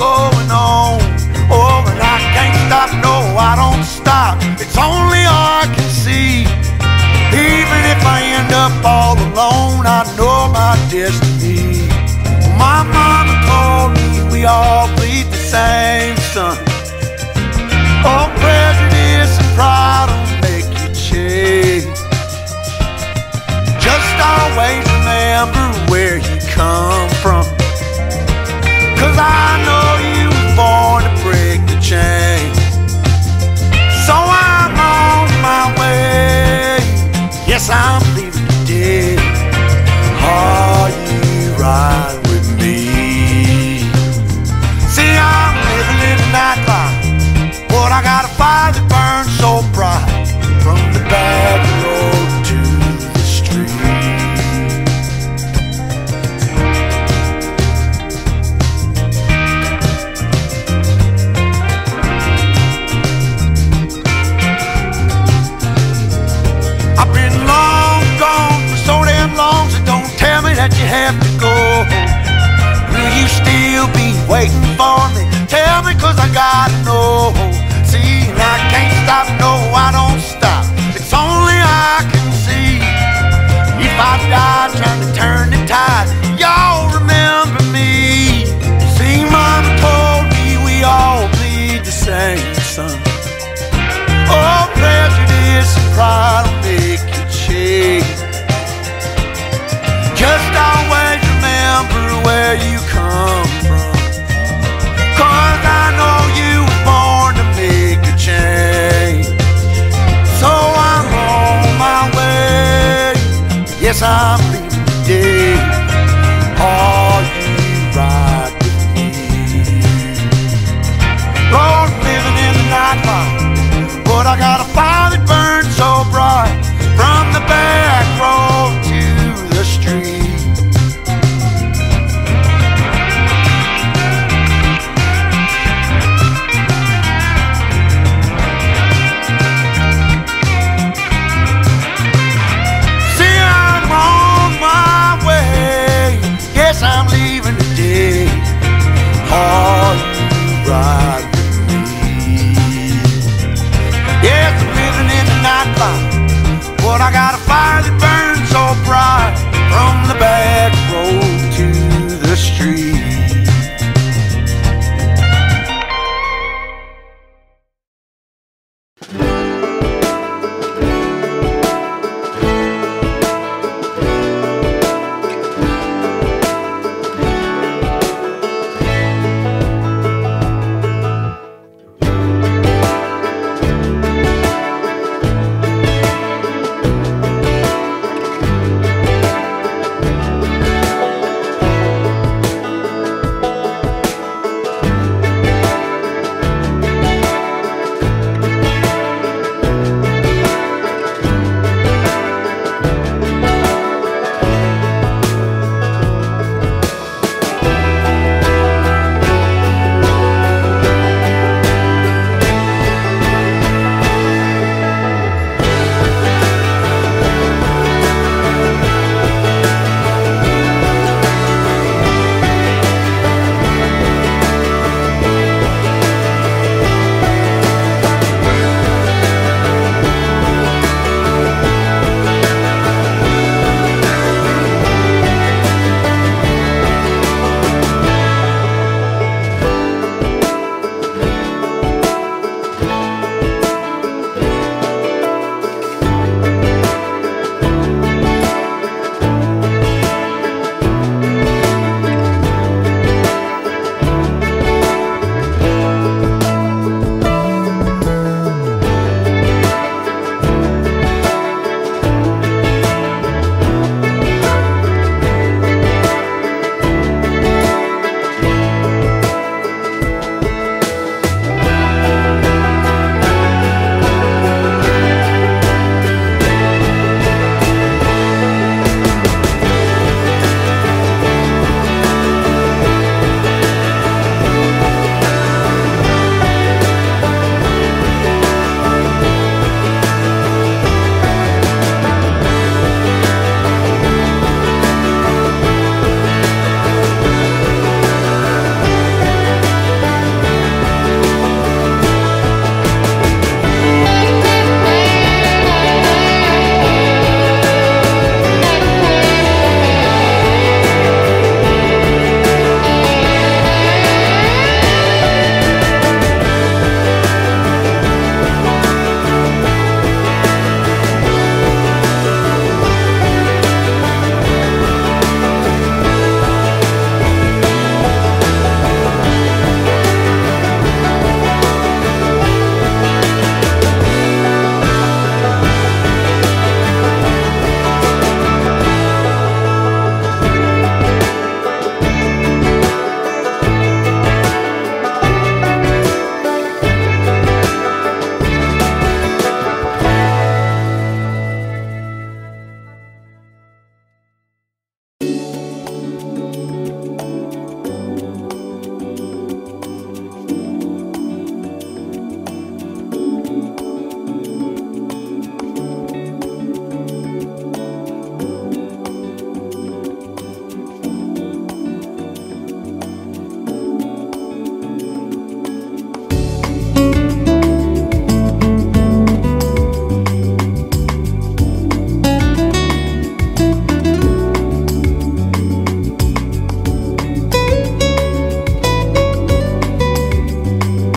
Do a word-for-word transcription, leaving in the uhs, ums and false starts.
going on. Oh, but I can't stop, no, I don't stop. It's only I can see. Even if I end up all alone, I know my destiny. My mama told me we all bleed the same sun. Oh, prejudice and pride will make you change. Just always remember where you come from, 'cause I know you were born to break the chain. So I'm on my way. Yes, I'm leaving today. Are you right? I got a fire that burns so bright, from the back road to the street. I've been long gone for so damn long, so don't tell me that you have to go. Will you still be waiting for me? Tell me, 'cause I gotta know. See, I can't stop, no, I don't stop. It's only I can see. If I die trying to turn the tide, y'all remember me. See, mama told me we all bleed the same sun. Oh, prejudice and pride will make you change. Just always remember where you come from, 'cause I know you were born to make a change. So I'm on my way. Yes, I'm